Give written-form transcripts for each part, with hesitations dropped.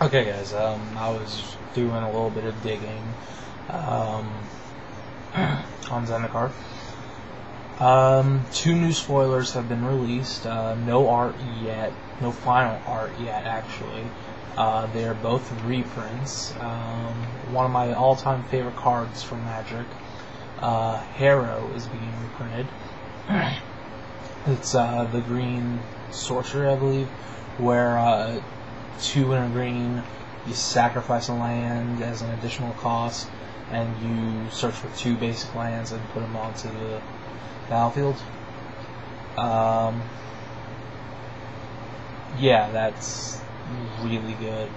Okay guys, I was doing a little bit of digging on Zendikar. Two new spoilers have been released, no art yet, no final art yet actually. They are both reprints. One of my all-time favorite cards from Magic, Harrow, is being reprinted. It's the green sorcery, I believe, where 2 in a green, you sacrifice a land as an additional cost, and you search for 2 basic lands and put them onto the battlefield. Yeah, that's really good.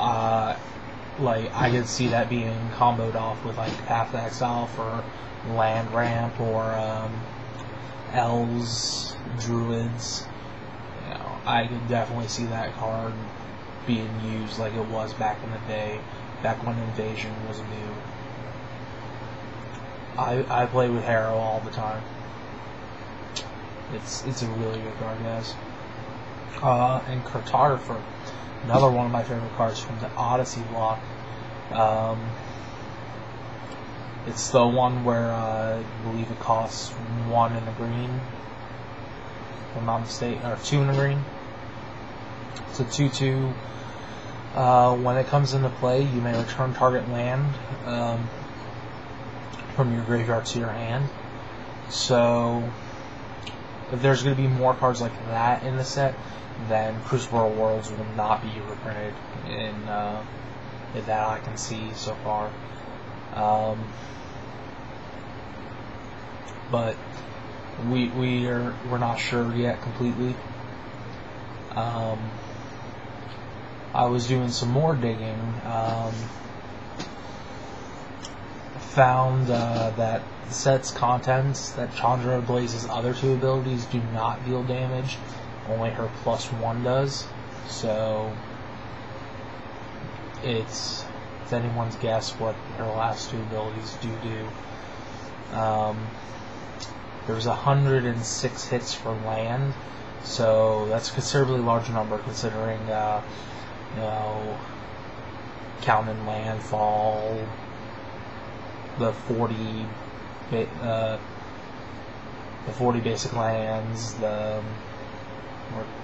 Like, I could see that being comboed off with like Path to Exile for land ramp, or elves, druids. You know, I could definitely see that card being used like it was back in the day, back when Invasion was new. I play with Harrow all the time. It's a really good card, guys. And Cartographer, another one of my favorite cards from the Odyssey block. It's the one where I believe it costs 1 in the green, if I'm not mistaken, or 2 in the green. It's a 2/2. When it comes into play, you may return target land from your graveyard to your hand. So if there's going to be more cards like that in the set, then Crucible Worlds will not be reprinted, in that I can see so far. But we're not sure yet completely. I was doing some more digging. Found that the set's contents, that Chandra Blaze's other 2 abilities do not deal damage, only her +1 does. So it's anyone's guess what her last 2 abilities do. There's 106 hits for land, so that's a considerably large number considering you know, counting landfall, the 40 basic lands, the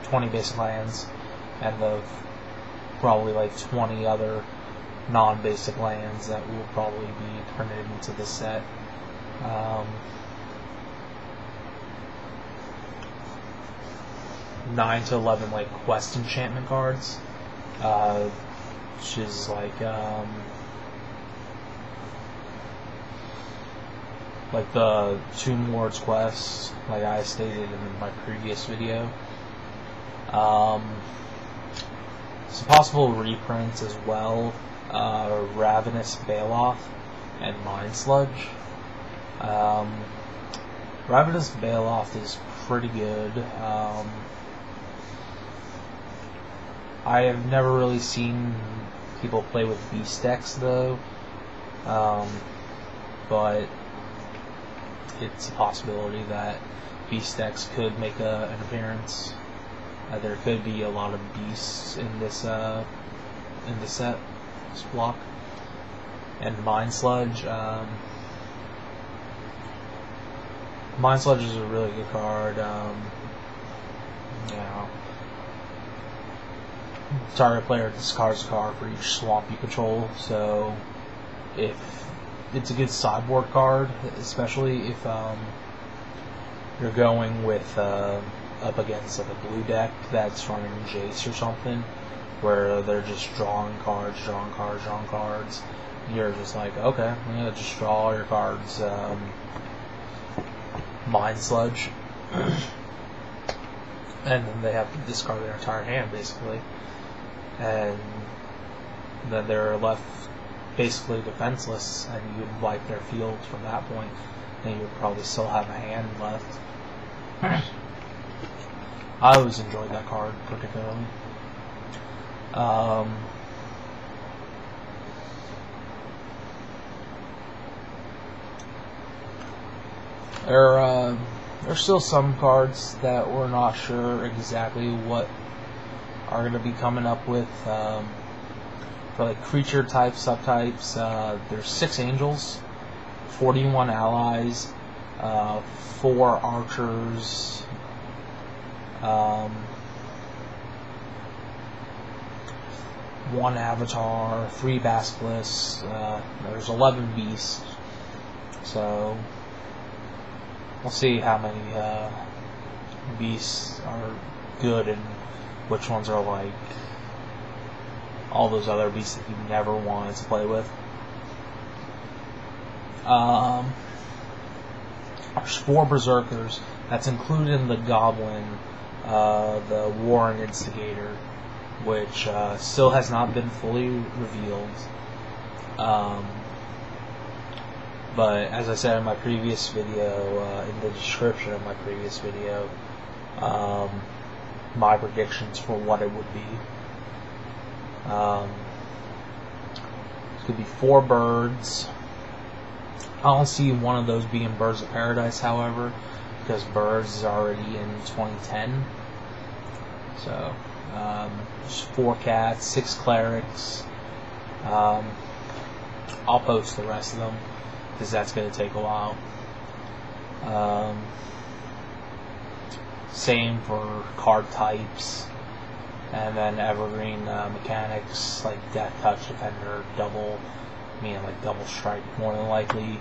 20 basic lands, and the probably like 20 other non-basic lands that will probably be printed into the set. Um, 9 to 11 like quest enchantment cards, which is like the Tomb Ward's quest, like I stated in my previous video. Some possible reprints as well, Ravenous Baloth and Mind Sludge. Ravenous Baloth is pretty good. I have never really seen people play with beast decks though, but it's a possibility that beast decks could make an appearance. There could be a lot of beasts in this set, this block. And Mind Sludge. Mind Sludge is a really good card. You know, target player discards a card for each swamp you control. So if it's a good sideboard card, especially if you're going with up against like a blue deck that's running Jace or something, where they're just drawing cards. You're just like, okay, I'm gonna just draw all your cards. Mind Sludge, and then they have to discard their entire hand basically, and then they're left basically defenseless, and you wipe their field from that point, and you would probably still have a hand left. I always enjoyed that card particularly. There's still some cards that we're not sure exactly what are going to be coming up with. like creature types, subtypes. There's 6 angels, 41 allies, 4 archers, one avatar, 3 basilisks. There's 11 beasts. So we'll see how many beasts are good and which ones are like all those other beasts that you never wanted to play with. There's 4 berserkers. That's included in the goblin, the Warren Instigator, which still has not been fully revealed. But as I said in my previous video, in the description of my previous video, my predictions for what it would be. It could be 4 birds. I don't see one of those being Birds of Paradise, however, because Birds is already in 2010. So, there's 4 cats, 6 clerics. I'll post the rest of them, because that's going to take a while. Same for card types, and then evergreen mechanics like Death Touch, Defender, Double, double strike more than likely.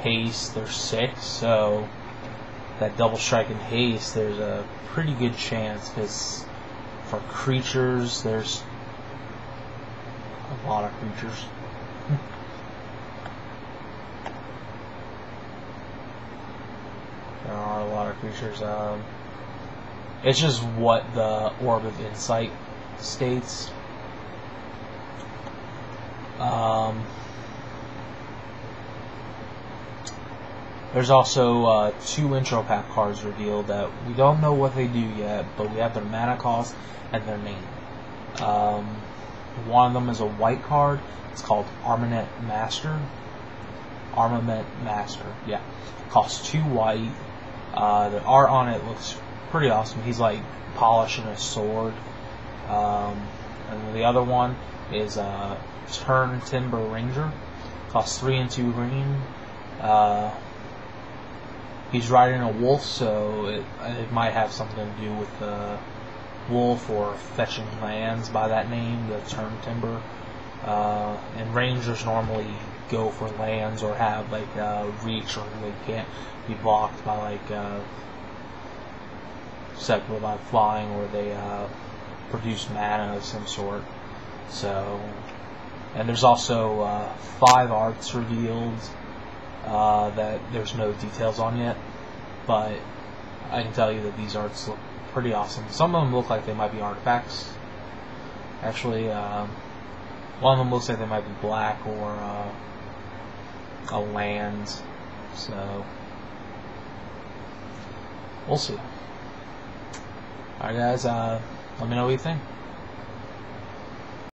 Haste, there's 6, so that double strike and haste, there's a pretty good chance, because for creatures, there's a lot of creatures. There are a lot of creatures. It's just what the Orb of Insight states. There's also 2 intro pack cards revealed that we don't know what they do yet, but we have their mana cost and their name. One of them is a white card. It's called Armament Master. Yeah. Costs 2 white. The art on it looks pretty awesome. He's like polishing a sword. And the other one is a Turntimber Ranger. Costs 3 and 2 green. He's riding a wolf, so it might have something to do with the wolf or fetching lands by that name, the Turntimber. And rangers normally go for lands or have like reach, or they can't be blocked by like separate by flying, or they produce mana of some sort. So, and there's also 5 arts revealed that there's no details on yet, but I can tell you that these arts look pretty awesome. Some of them look like they might be artifacts. Actually, one of them looks like they might be black or a land. So we'll see. Alright guys, let me know what you think.